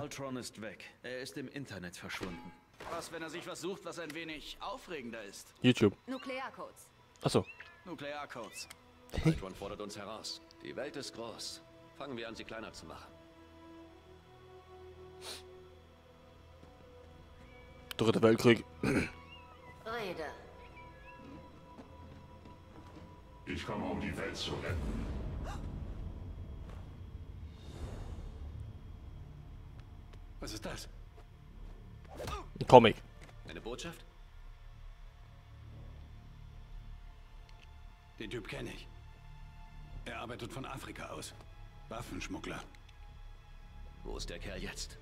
Ultron ist weg. Er ist im Internet verschwunden. Was, wenn er sich was sucht, was ein wenig aufregender ist? YouTube. Nuklearcodes. Achso. Nuklearcodes. Ultron fordert uns heraus. Die Welt ist groß. Fangen wir an, sie kleiner zu machen. Dritter Weltkrieg. Rede. Ich komme, um die Welt zu retten. Was ist das? Ein Comic. Eine Botschaft? Den Typ kenne ich. Er arbeitet von Afrika aus. Waffenschmuggler. Wo ist der Kerl jetzt?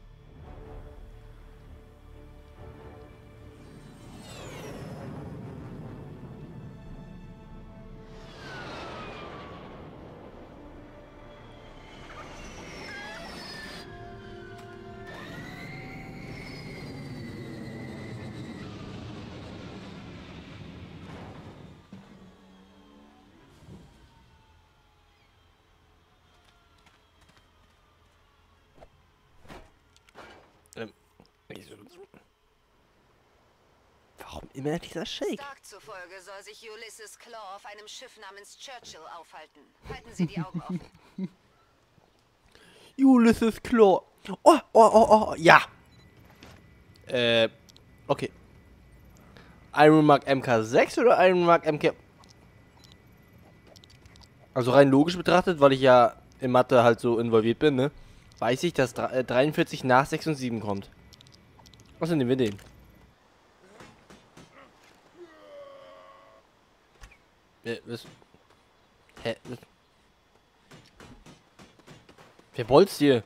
Warum immer dieser Shake? Stark zufolge soll sich Ulysses Klaue auf einem Schiff namens Churchill aufhalten. Halten Sie die Augen offen. Ulysses Klaue. Oh, oh, oh, oh, ja. Okay. Ironmark MK6 oder Ironmark MK... Also rein logisch betrachtet, weil ich ja in Mathe halt so involviert bin, ne? Weiß ich, dass 43 nach 6 und 7 kommt. Was nehmen wir den? Was? Hä? Was? Wer wollt's hier?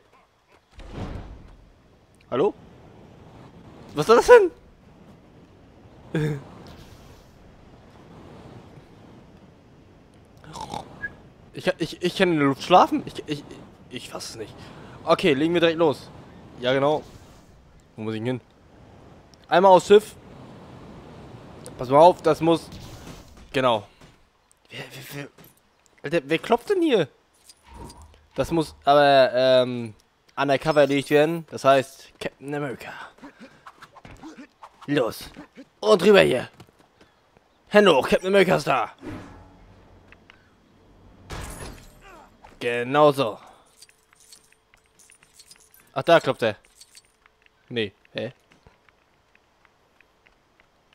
Hallo? Was soll das denn? Ich kann in der Luft schlafen? Ich weiß es nicht. Okay, legen wir direkt los. Ja, genau. Wo muss ich hin? Einmal aufs Schiff. Pass mal auf, das muss... Genau. Alter, wer klopft denn hier? Das muss aber undercover erledigt werden. Das heißt, Captain America. Los. Und rüber hier. Hände hoch, Captain America ist da. Genau so. Ach, da klopft er. Nee, hä?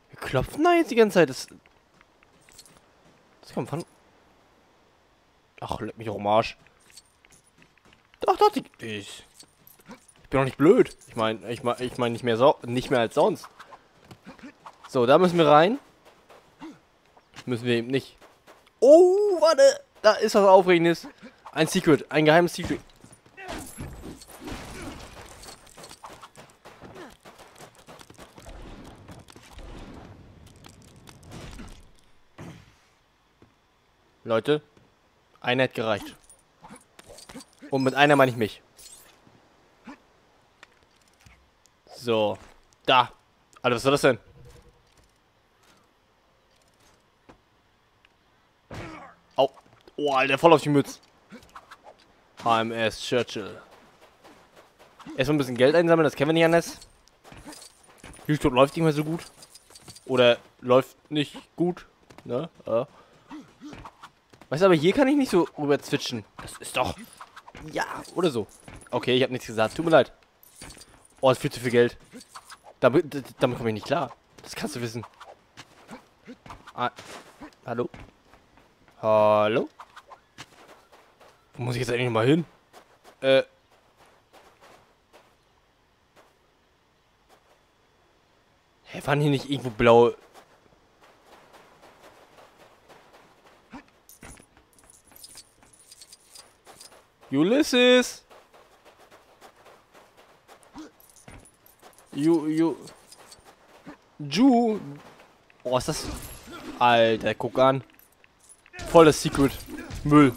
Wir klopfen da jetzt die ganze Zeit. Das kommt von... Ach, leck mich auch am Arsch. Doch, doch, ich bin doch nicht blöd. Ich mein nicht mehr als sonst. So, da müssen wir rein. Müssen wir eben nicht. Oh, warte. Da ist was Aufregendes. Ein Secret, ein geheimes Secret. Leute, einer hat gereicht. Und mit einer meine ich mich. So. Da. Alter, was soll das denn? Au. Oh, Alter, voll auf die Mütze. HMS Churchill. Erstmal ein bisschen Geld einsammeln, das kennen wir nicht anders. YouTube läuft nicht mehr so gut. Oder läuft nicht gut. Ne? Weißt du, aber hier kann ich nicht so rüber zwitschen. Das ist doch... Ja, oder so. Okay, ich habe nichts gesagt. Tut mir leid. Oh, das ist viel zu viel Geld. Damit komme ich nicht klar. Das kannst du wissen. Ah, hallo? Hallo? Wo muss ich jetzt eigentlich nochmal hin? Hä, waren hier nicht irgendwo blaue... Ulysses! Oh, ist das... Alter, guck an. Voll das Secret. Müll.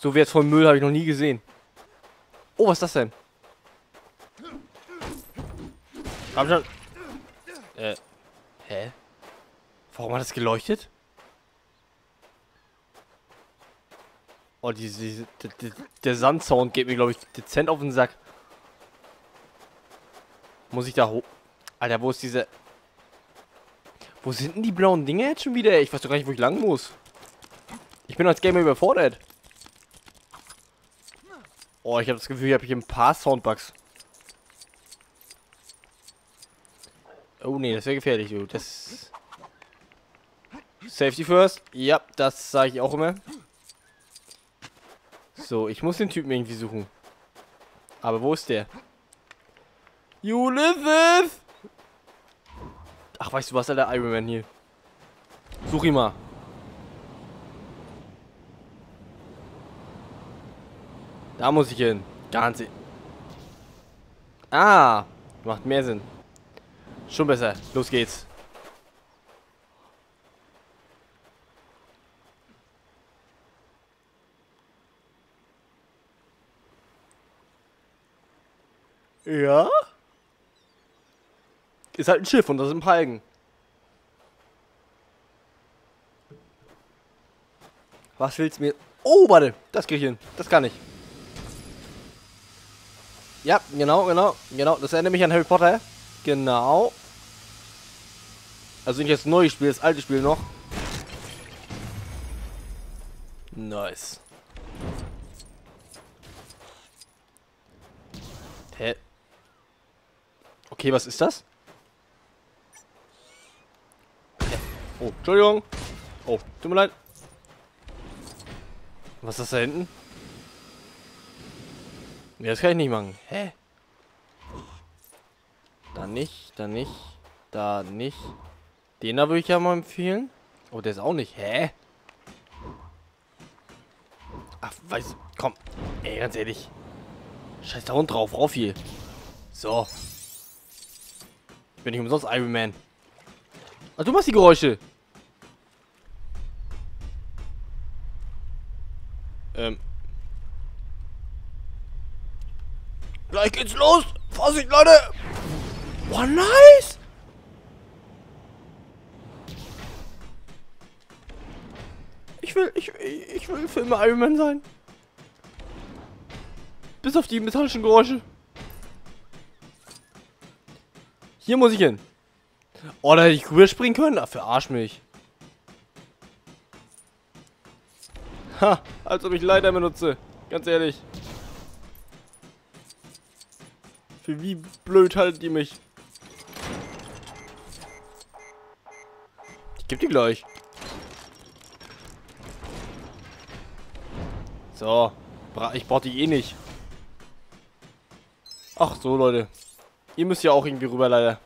So wie jetzt von Müll habe ich noch nie gesehen. Oh, was ist das denn? Hab schon... Hä? Warum hat das geleuchtet? Oh, der Sandsound geht mir, glaube ich, dezent auf den Sack. Muss ich da hoch? Alter, wo ist diese... Wo sind denn die blauen Dinge jetzt schon wieder? Ich weiß doch gar nicht, wo ich lang muss. Ich bin als Gamer überfordert. Oh, ich habe das Gefühl, ich habe hier ein paar Soundbugs. Oh ne, das wäre gefährlich, du. Das... Safety first. Ja, das sage ich auch immer. So, ich muss den Typen irgendwie suchen. Aber wo ist der? Ulysses! Ach, weißt du was, Alter, Iron Man hier. Such ihn mal. Da muss ich hin. Ganz. Ah, macht mehr Sinn. Schon besser. Los geht's. Ja? Ist halt ein Schiff und das sind Palgen. Was willst du mir... Oh, warte. Das krieg ich hin. Das kann ich. Ja, genau. Das erinnert mich an Harry Potter. Genau. Also nicht das neue Spiel, das alte Spiel noch. Nice. Hä? Okay, was ist das? Oh, Entschuldigung. Oh, tut mir leid. Was ist das da hinten? Nee, das kann ich nicht machen. Hä? Da nicht, da nicht, da nicht. Den da würde ich ja mal empfehlen. Oh, der ist auch nicht. Hä? Ach, weiß du, komm. Ey, ganz ehrlich. Scheiß da unten drauf, rauf hier. So. Bin ich umsonst Iron Man. Ach, du machst die Geräusche. Gleich geht's los. Vorsicht, Leute. Oh, nice. Ich will für immer Iron Man sein. Bis auf die metallischen Geräusche. Hier muss ich hin. Oh, da hätte ich rüberspringen können? Ach, verarsch mich. Ha, als ob ich Leiter benutze. Ganz ehrlich. Für wie blöd haltet ihr mich? Ich geb die gleich. So. Ich brauch die eh nicht. Ach so, Leute. Ihr müsst ja auch irgendwie rüber, leider.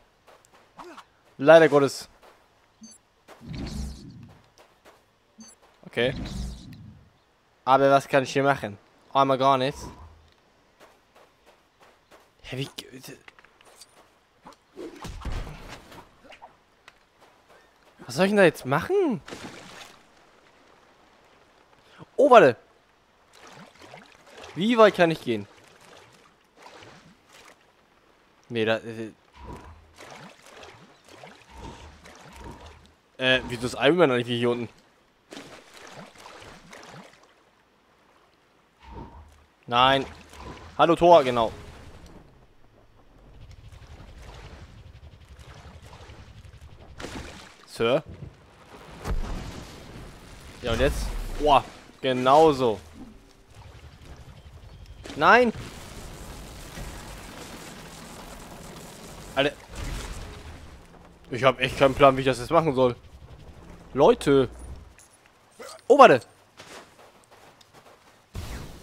Leider Gottes. Okay. Aber was kann ich hier machen? Einmal gar nichts. Hä, wie... Was soll ich denn da jetzt machen? Oh, warte. Wie weit kann ich gehen? Nee, da... Wieso ist Iron Man eigentlich hier unten? Nein. Hallo Thor, genau. Sir? Ja, und jetzt? Boah, genau so. Nein! Alter. Ich habe echt keinen Plan, wie ich das jetzt machen soll. Leute. Oh, warte.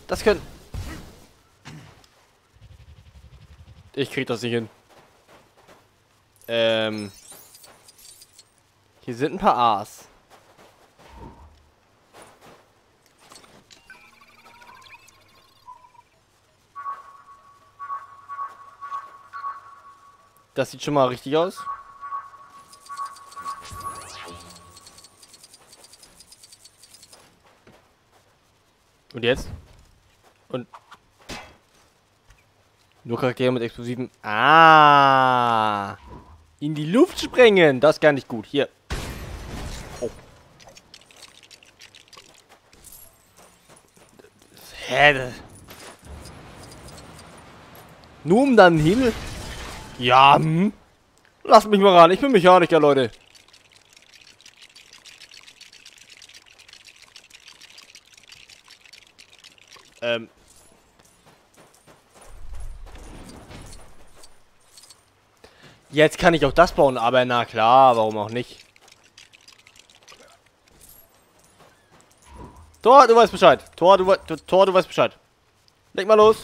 Das können... Ich krieg das nicht hin. Hier sind ein paar A's. Das sieht schon mal richtig aus. Und jetzt? Und... Nur Charaktere mit explosiven... Ah! In die Luft sprengen! Das ist gar nicht gut. Hier. Oh. Hä? Nur um dann hin... Ja, hm? Lasst mich mal ran, ich bin Mechaniker, Leute. Jetzt kann ich auch das bauen, aber na klar, warum auch nicht? Thor, du weißt Bescheid. Thor, du weißt Bescheid. Leg mal los.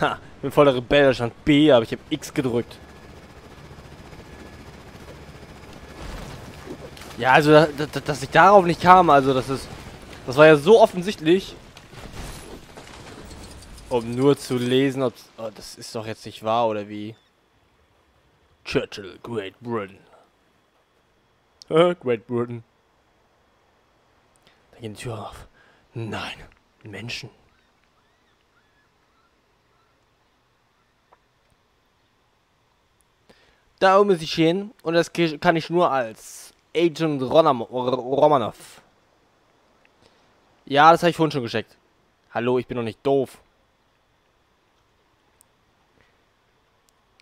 Ha, ich bin voller Rebell, da stand B, aber ich habe X gedrückt. Ja, also, dass ich darauf nicht kam, also, das war ja so offensichtlich. Um nur zu lesen, ob oh, das ist doch jetzt nicht wahr, oder wie? Churchill, Great Britain. Great Britain. Da geht die Tür auf. Nein, Menschen. Da oben ist die Schäden und das kann ich nur als Agent Romanoff. Ja, das habe ich vorhin schon gescheckt. Hallo, ich bin doch nicht doof.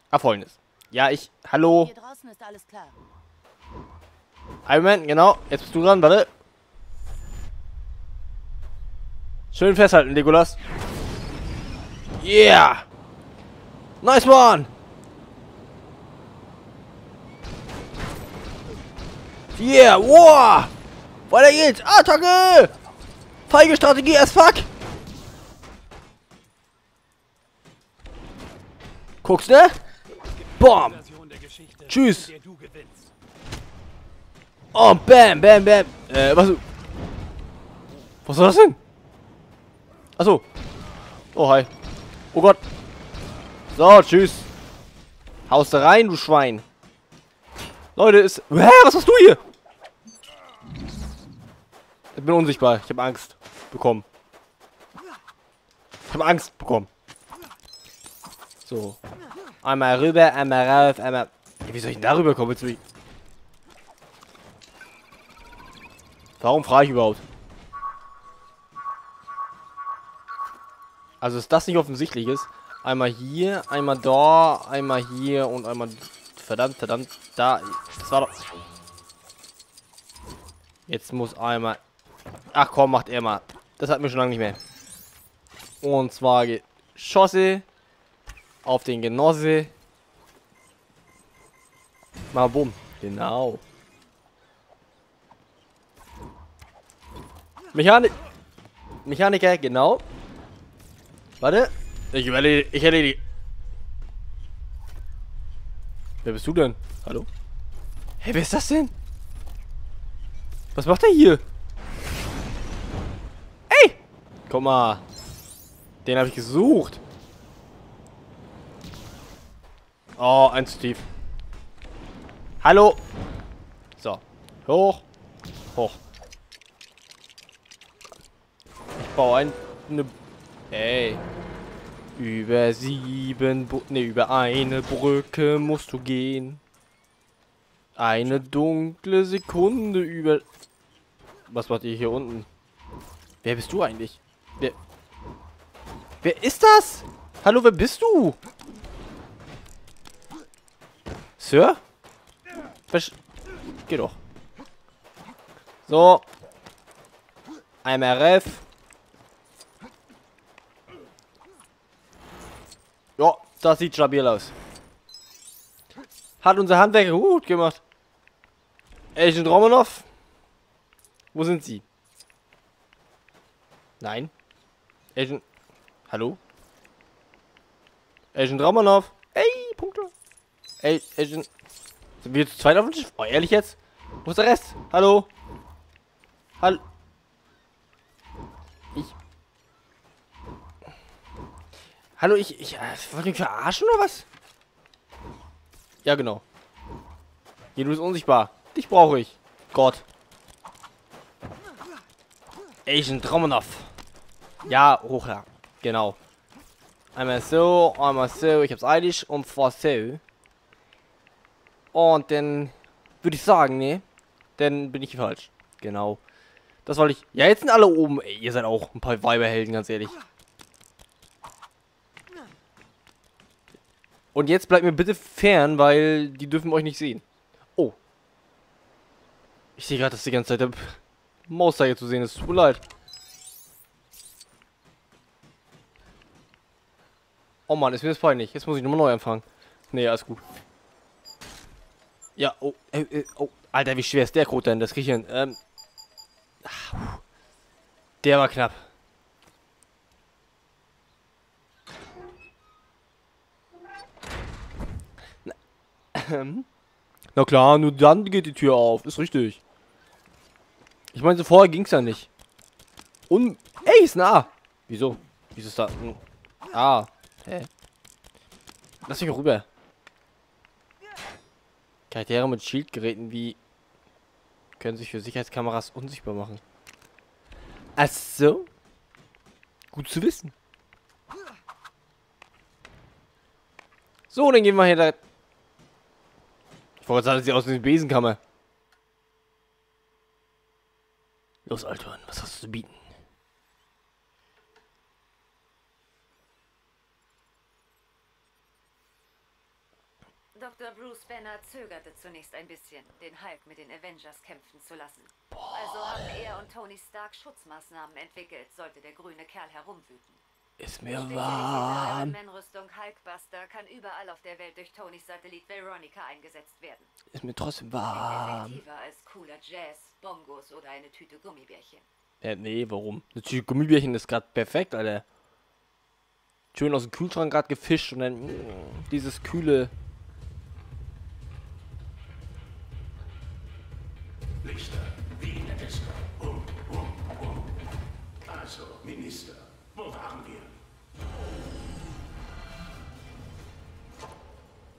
Ah, Folgendes. Ja, ich... Hallo. Hier draußen ist alles klar. Iron Man, genau. Jetzt bist du dran, warte. Schön festhalten, Legolas. Yeah! Nice one! Yeah! Wow! Weiter geht's! Attacke! Feige Strategie as fuck! Guckst, ne? Bam! Tschüss! Oh, bam, bam, bam! Was war das denn? Achso. Oh, hi. Oh Gott. So, tschüss. Haust da rein, du Schwein. Leute, ist... Hä, was machst du hier? Ich bin unsichtbar. Ich habe Angst bekommen. So. Einmal rüber, einmal rauf, einmal... Ja, wie soll ich denn da rüberkommen? Willst du mich... Warum frage ich überhaupt? Also, dass das nicht offensichtlich ist. Einmal hier, einmal da, einmal hier und einmal... Verdammt, verdammt, da... Das war doch... Jetzt muss einmal... Ach komm, macht er mal. Das hat mir schon lange nicht mehr. Und zwar Geschosse auf den Genosse. Mal bumm. Genau. Mechaniker, genau. Warte. Ich erledige. Wer bist du denn? Hallo? Hey, wer ist das denn? Was macht der hier? Ey! Guck mal. Den habe ich gesucht. Oh, eins zu tief. Hallo! So. Hoch. Hoch. Ich baue eine... Ey. Über eine Brücke musst du gehen. Eine dunkle Sekunde über... Was macht ihr hier unten? Wer bist du eigentlich? Wer ist das? Hallo, wer bist du? Sir? Geh doch. So. Einmal Ref. Ja, das sieht stabil aus. Hat unser Handwerker gut gemacht. Agent Romanoff? Wo sind Sie? Nein. Agent... Hallo? Agent Romanoff? Ey, Punkte. Ey, Agent... Sind wir zu zweit auf dem Schiff? Oh, ehrlich jetzt? Wo ist der Rest? Hallo? Hallo? Ich wollte mich verarschen oder was? Ja, genau. Hier, du bist unsichtbar. Dich brauche ich. Gott. Agent Romanoff. Ja, hoch da. Genau. Einmal so. Ich hab's eilig. Und zwar so. Und dann würde ich sagen, nee. Dann bin ich hier falsch. Genau. Das wollte ich. Ja, jetzt sind alle oben. Ey, ihr seid auch ein paar Weiberhelden, ganz ehrlich. Und jetzt bleibt mir bitte fern, weil die dürfen euch nicht sehen. Oh. Ich sehe gerade, dass die ganze Zeit der Mauszeiger zu sehen ist. Tut mir leid. Oh Mann, ist mir das peinlich. Jetzt muss ich nochmal neu anfangen. Nee, alles gut. Ja, oh, oh. Alter, wie schwer ist der Code denn? Das krieg ich hin. Der war knapp. Na klar, nur dann geht die Tür auf. Ist richtig. Ich meine, so vorher ging's ja nicht. Und... Ey, ist ein A. Wieso? Wieso ist da... Ah. Hä? Lass mich rüber. Charaktere mit Schildgeräten wie... können sich für Sicherheitskameras unsichtbar machen. Ach so? Gut zu wissen. So, dann gehen wir hier da... Ich wollte sagen, das sieht aus wie eine Besenkammer. Los, Alter, was hast du zu bieten? Dr. Bruce Banner zögerte zunächst ein bisschen, den Hulk mit den Avengers kämpfen zu lassen. Boah. Also haben er und Tony Stark Schutzmaßnahmen entwickelt, sollte der grüne Kerl herumwüten. Ist mir warm. Die Iron-Man-Rüstung Hulkbuster kann überall auf der Welt durch Tonys Satellit Veronica eingesetzt werden. Ist mir trotzdem warm. Effektiver als cooler Jazz, Bongos oder eine Tüte Gummibärchen. Nee, warum? Eine Tüte Gummibärchen ist gerade perfekt, Alter. Schön aus dem Kühlschrank gerade gefischt und dann dieses kühle... Lichter, wie in der Disco. Also, Minister, wo waren wir?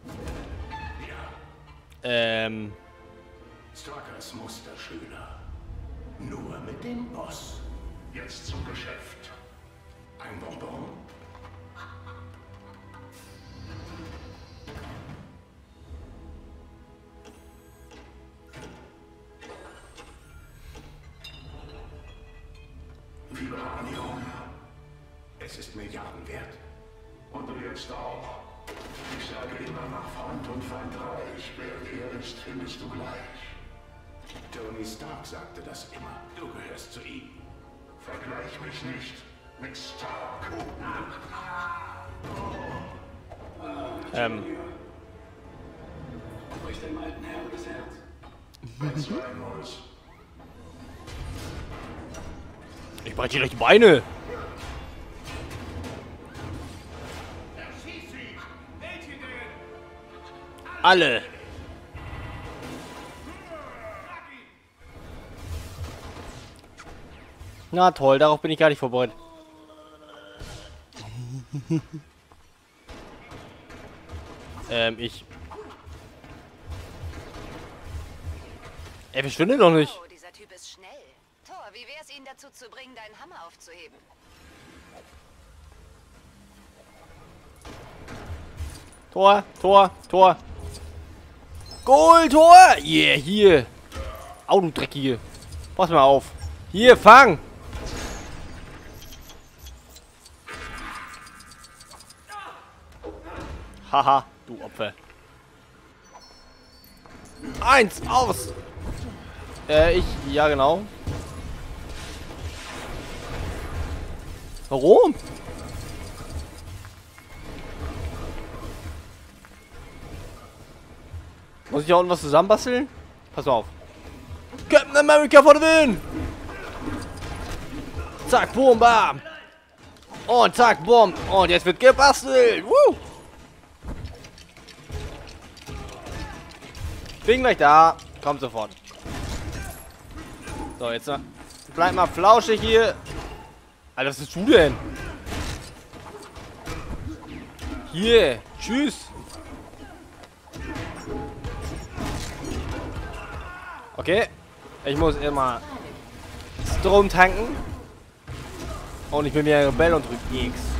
Ja. Starkers Musterschüler. Nur mit dem Boss. Jetzt zum Geschäft. Ein Bonbon. Vibranium. Es ist Milliarden wert. Und du jetzt auch. Ich sage immer nach Freund und Feind reich. Wer dir ist, findest du gleich. Tony Stark sagte das immer. Du gehörst zu ihm. Vergleich mich nicht mit Stark. Bricht dem alten Herrn das Herz. Wenn's sein muss. Ich breite dir gleich die Beine. Alle. Na toll, darauf bin ich gar nicht vorbereitet. Er verschwindet doch nicht. Oh, dieser Typ ist schnell. Thor, wie wär's, ihn dazu zu bringen, deinen Hammer aufzuheben? Thor, Thor, Thor. Gold, Tor! Yeah, hier! Au, du Dreckige! Pass mal auf! Hier, fang! Haha, du Opfer! Eins, aus! Ja genau. Warum? Muss ich hier unten was zusammenbasteln? Pass mal auf. Captain America for the win! Zack, boom, bam! Und zack, boom! Und jetzt wird gebastelt! Woo! Bin gleich da. Kommt sofort. So, jetzt mal. Bleib mal flauschig hier. Alter, was bist du denn? Hier. Tschüss. Okay, ich muss immer Strom tanken. Und ich bin wieder Rebell und drück X.